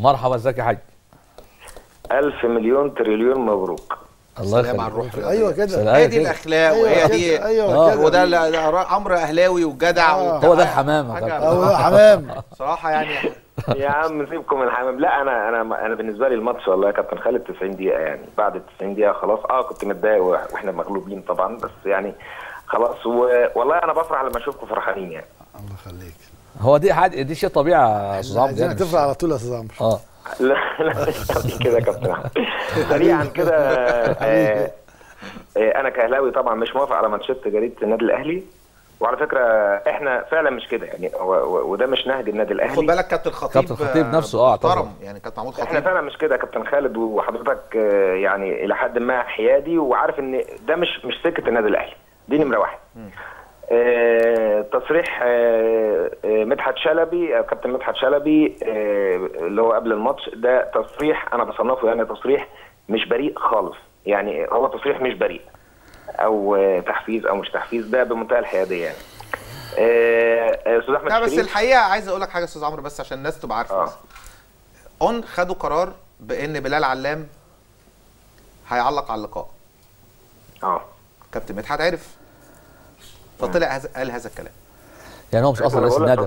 مرحبا، ازيك يا حاج؟ 1000 مليون تريليون مبروك. الله يخليك. مع الروح. ايوه كده، هي دي الاخلاق وهي دي وده امر اهلاوي وجدع. هو ده الحمام. هو حمام صراحه يعني. يا عم سيبكم من الحمام. لا انا بالنسبه لي الماتش والله يا كابتن خالد 90 دقيقه يعني، بعد ال 90 دقيقه خلاص كنت متضايق واحنا مغلوبين طبعا، بس يعني خلاص والله انا بفرح لما اشوفكم فرحانين يعني. الله يخليك. هو دي شيء طبيعه يا استاذ عمرو يعني. تفرح على طول يا استاذ عمرو. لا كده يا كابتن احمد. سريعا كده، انا كاهلاوي طبعا مش موافق على مانشيت جريده النادي الاهلي، وعلى فكره احنا فعلا مش كده يعني، وده مش نهج النادي الاهلي. خد بالك كابتن الخطيب نفسه طبعا يعني كابتن محمود خطيب. احنا فعلا مش كده يا كابتن خالد، وحضرتك يعني الى حد ما حيادي وعارف ان ده مش سكه النادي الاهلي، دي نمره واحد. تصريح مدحت شلبي، كابتن مدحت شلبي اللي هو قبل الماتش ده، تصريح انا بصنفه يعني تصريح مش بريء خالص يعني، هو تصريح مش بريء او تحفيز او مش تحفيز، ده بمنتهى الحياديه يعني. استاذ احمد الشريف، بس الحقيقه عايز اقول لك حاجه يا استاذ عمرو، بس عشان الناس تبقى عارفه خدوا قرار بان بلال علام هيعلق على اللقاء. كابتن مدحت عرف، فطلع قال هذا الكلام. يعني هو مش قصد رئيس النادي.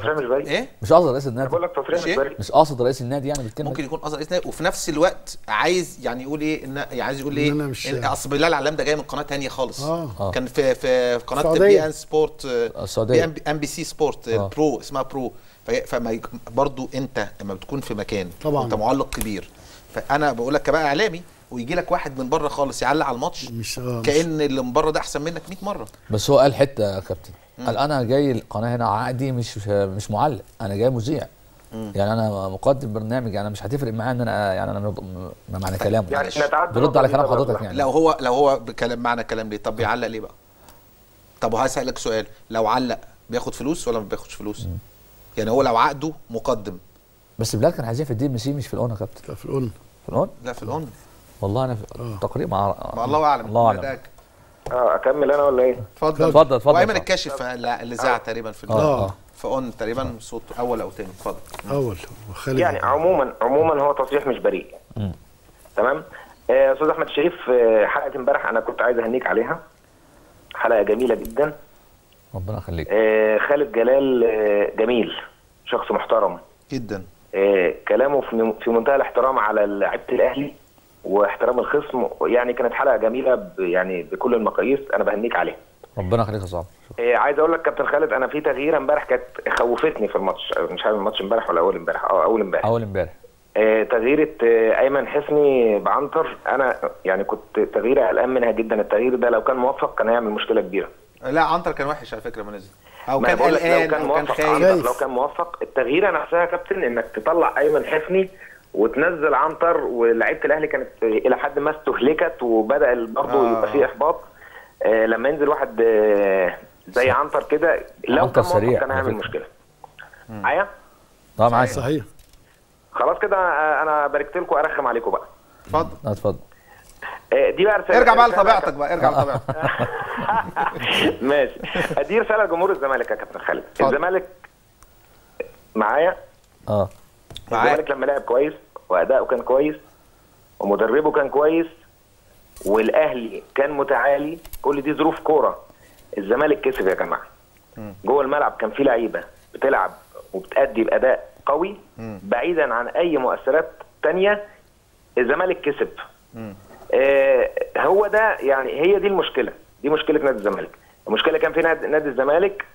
ايه؟ مش قصد رئيس النادي. بقول لك تصريح مش بريء. مش قصد رئيس النادي يعني بالكلمه. ممكن يكون قصد رئيس النادي، وفي نفس الوقت عايز يعني يقول ايه، عايز يقول ايه، اصل بلال علام ده جاي من قناه ثانيه خالص. كان في قناه بي ان سبورت السعوديه، ام بي سي سبورت برو، اسمها برو. فما برضه انت لما بتكون في مكان طبعا انت معلق كبير، فانا بقول لك كبقى اعلامي ويجي لك واحد من بره خالص يعلق على الماتش، كأن اللي من بره ده احسن منك 100 مره. بس هو قال حته يا كابتن، قال انا جاي القناه هنا عقدي مش معلق، انا جاي مذيع يعني، انا مقدم برنامج، انا مش هتفرق معايا ان انا يعني انا معنى كلامه يعني بيرد على كلام حضرتك يعني. لو هو بكلام معنى كلام ليه؟ طب بيعلق ليه بقى؟ طب وهسألك سؤال، لو علق بياخد فلوس ولا ما بياخدش فلوس؟ يعني هو لو عقده مقدم. بس بلال كان عايزين في الدي ام سي مش في الاون يا كابتن. لا في الاون. في الاون؟ لا في الاون والله انا تقريبا مع الله اعلم. الله اعلم. اكمل انا ولا ايه؟ اتفضل. وايمن الكاشف اللي زعق تقريبا في فقلنا تقريبا صوت اول او ثاني. اتفضل. اول يعني عموما هو تصريح مش بريء. تمام. استاذ احمد الشريف، حلقه امبارح انا كنت عايز اهنيك عليها، حلقه جميله جدا ربنا يخليك. خالد جلال جميل، شخص محترم جدا، كلامه في منتهى الاحترام على لعيبه الاهلي واحترام الخصم، يعني كانت حلقه جميله يعني بكل المقاييس، انا بهنيك عليها. ربنا يخليك يا صاحبي. عايز اقول لك كابتن خالد، انا في تغييره امبارح كانت خوفتني في الماتش، مش عارف الماتش امبارح ولا اول امبارح. اول امبارح تغييره ايمن حسني بعنتر، انا يعني كنت تغييره قلقان منها جدا. التغيير ده لو كان موفق كان هيعمل مشكله كبيره. لا عنتر كان وحش على فكره ما نزل، او كان قلقان او كان خايف. لو كان موفق التغييره نفسها يا كابتن، انك تطلع ايمن حسني وتنزل عنتر، ولاعيبه الاهلي كانت الى حد ما استهلكت، وبدا برضه يبقى في احباط لما ينزل واحد زي عنتر كده. لو كان سريع كان هيعمل مشكله. معايا؟ معايا صحيح. خلاص كده انا باركت لكم، ارخم عليكم بقى. اتفضل. اتفضل. دي بقى رساله، ارجع بقى لطبيعتك بقى، ارجع لطبيعتك. ماشي. دي رساله لجمهور الزمالك يا كابتن خالد. الزمالك معايا؟ الزمالك لما لعب كويس واداؤه كان كويس ومدربه كان كويس والاهلي كان متعالي، كل دي ظروف كوره. الزمالك كسب يا جماعه. جوه الملعب كان في لعيبه بتلعب وبتأدي باداء قوي، بعيدا عن اي مؤثرات ثانيه الزمالك كسب. هو ده يعني، هي دي المشكله، دي مشكله نادي الزمالك. المشكله كان في نادي الزمالك،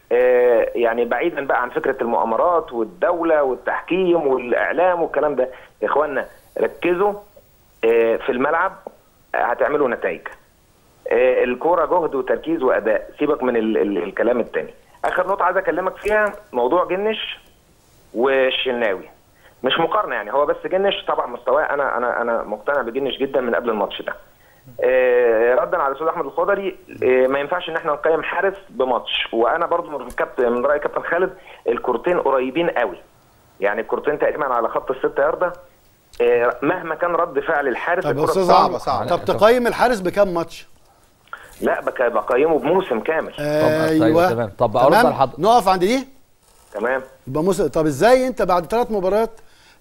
يعني بعيدا بقى عن فكره المؤامرات والدوله والتحكيم والاعلام والكلام ده. يا اخوانا ركزوا في الملعب، هتعملوا نتائج. الكوره جهد وتركيز واداء، سيبك من الكلام الثاني. اخر نقطه عايز اكلمك فيها، موضوع جنش والشناوي، مش مقارنه يعني، هو بس جنش طبعا مستواه، انا مقتنع بجنش جدا من قبل الماتش ده. ردا على الاستاذ احمد الخضري، ما ينفعش ان احنا نقيم حارس بماتش، وانا برضو من راي كابتن خالد الكورتين قريبين قوي يعني، الكورتين تقريبا على خط الست ياردة. مهما كان رد فعل الحارس الكوره صعبه. طب تقيم الحارس بكام ماتش؟ لا بقيمه بموسم كامل. ايوه تمام. طب اقول لحضرتك نقف عند دي تمام. يبقى طب ازاي انت بعد 3 مباريات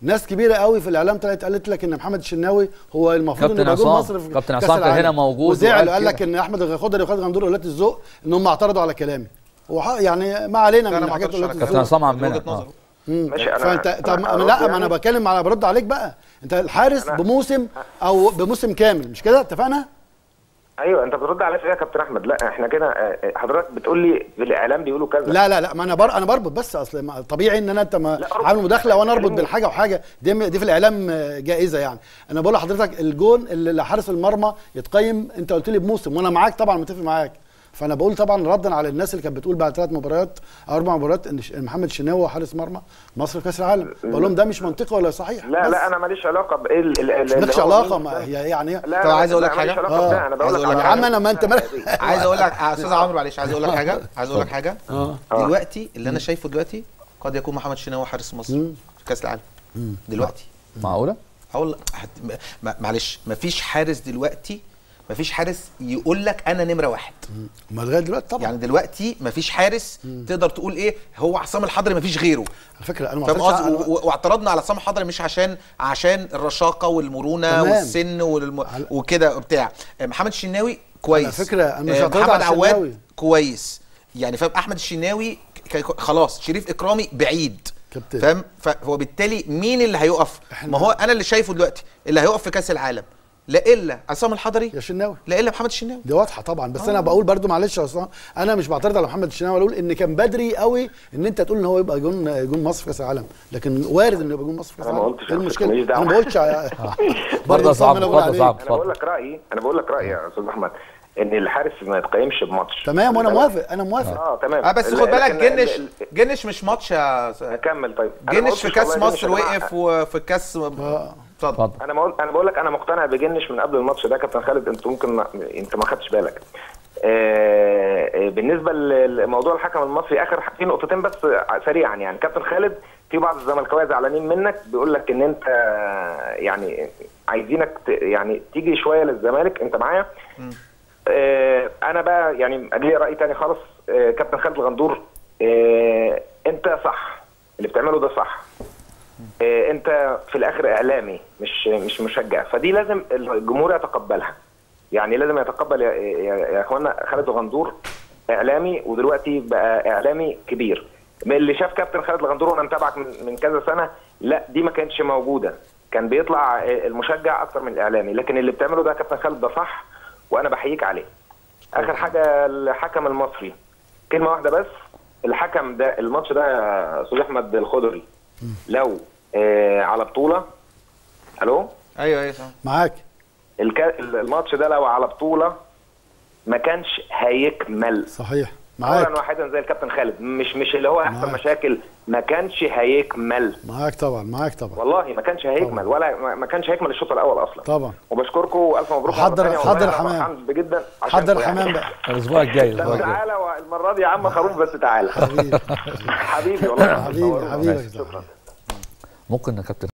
ناس كبيره قوي في الاعلام طلعت قالت لك ان محمد الشناوي هو المفروض انه يبقى مصر في كابتن عصام هنا موجود، وزعل قال لك ان احمد الخضري وخالد غندور وولاد الذوق ان هم اعترضوا على كلامي، هو يعني ما علينا من حاجات وولاد الذوق. كابتن عصام عمنا ماشي. انا طب لا، ما انا بتكلم على برد عليك بقى، انت الحارس بموسم او بموسم كامل مش كده؟ اتفقنا؟ ايوه انت بترد عليا يا كابتن احمد. لا احنا كده حضرتك بتقول لي بالاعلام بيقولوا كذا. لا لا لا، ما انا انا بربط، بس اصل طبيعي ان انت عامل مداخله وانا اربط بالحاجه وحاجه، دي في الاعلام جائزه يعني. انا بقول لحضرتك الجون اللي حارس المرمى يتقيم، انت قلت لي بموسم وانا معاك طبعا متفق معاك، فانا بقول طبعا ردا على الناس اللي كانت بتقول بعد 3 مباريات او 4 مباريات ان محمد الشناوي حارس مرمى مصر في كاس العالم، بقول لهم ده مش منطقي ولا صحيح. لا لا انا ماليش علاقه بايه اللي مالكش علاقه هي يعني. طب عايز اقول لك حاجه، انا بقول لك يا عم انا ما انت عايز اقول لك يا استاذ عمرو، معلش عايز اقول لك حاجه، دلوقتي اللي انا شايفه دلوقتي قد يكون محمد الشناوي حارس مصر في كاس العالم دلوقتي. معقوله؟ اقول معلش مفيش حارس دلوقتي، مفيش حارس يقول لك انا نمره 1. ما لغايه دلوقتي طبعا يعني دلوقتي مفيش حارس تقدر تقول ايه هو عصام الحضري مفيش غيره على فكره. انا واعترضنا على عصام الحضري مش عشان الرشاقه والمرونه والسن وكده بتاع. محمد الشناوي كويس على فكره، انا مش هعترض على الشناوي كويس يعني، فاهم؟ احمد الشناوي خلاص، شريف اكرامي بعيد فاهم، فهو بالتالي مين اللي هيقف؟ ما هو انا اللي شايفه دلوقتي اللي هيقف في كاس العالم لا الا عصام الحضري يا شناوي، لا الا محمد الشناوي. دي واضحه طبعا، بس انا بقول برده معلش يا عصام، انا مش بعترض على محمد الشناوي، بقول ان كان بدري قوي ان انت تقول ان هو يبقى جون مصر في كاس العالم، لكن وارد انه يبقى جون مصر في كاس العالم. ايه المشكله؟ انا ما قلتش برده صعب، انا بقول لك رايي، يا استاذ احمد ان الحارس ما يتقيمش بماتش. تمام، وانا موافق، انا موافق. تمام. بس خد بالك جنش مش ماتش يا كمل. طيب جنش في كاس مصر وقف، وفي الكاس انا بقول لك انا مقتنع بجنش من قبل الماتش ده. كابتن خالد انت ممكن انت ما خدتش بالك. بالنسبه لموضوع الحكم المصري، اخر في نقطتين بس سريعا يعني. كابتن خالد في بعض الزملكاويه زعلانين منك، بيقول لك ان انت يعني عايزينك يعني تيجي شويه للزمالك، انت معايا؟ انا بقى يعني ليا راي ثاني خالص. كابتن خالد الغندور، انت صح، اللي بتعمله ده صح. انت في الاخر اعلامي مش مشجع، فدي لازم الجمهور يتقبلها يعني، لازم يتقبل يا اخوانا. خالد الغندور اعلامي، ودلوقتي بقى اعلامي كبير. اللي شاف كابتن خالد الغندور وانا متابعك من كذا سنه، لا دي ما كانتش موجوده، كان بيطلع المشجع اكتر من الاعلامي، لكن اللي بتعمله ده كابتن خالد ده صح وانا بحييك عليه. اخر حاجه الحكم المصري، كلمه واحده بس. الحكم ده الماتش ده يا استاذ احمد الخضري لو على بطوله، الو ايوه معاك. الماتش ده لو على بطوله ما كانش هيكمل. صحيح معاك، اولا واحدا زي الكابتن خالد، مش اللي هو احسن مشاكل، ما كانش هيكمل. معاك طبعا، والله ما كانش هيكمل، ولا ما كانش هيكمل الشوط الاول اصلا طبعا. وبشكركم والف مبروك. حضر الحمام جدا، حضر الحمام بقى الاسبوع الجاي. تعالى المره دي يا عم خروف، بس تعالى حبيبي والله. حبيبي شكرا. ممكن يا كابتن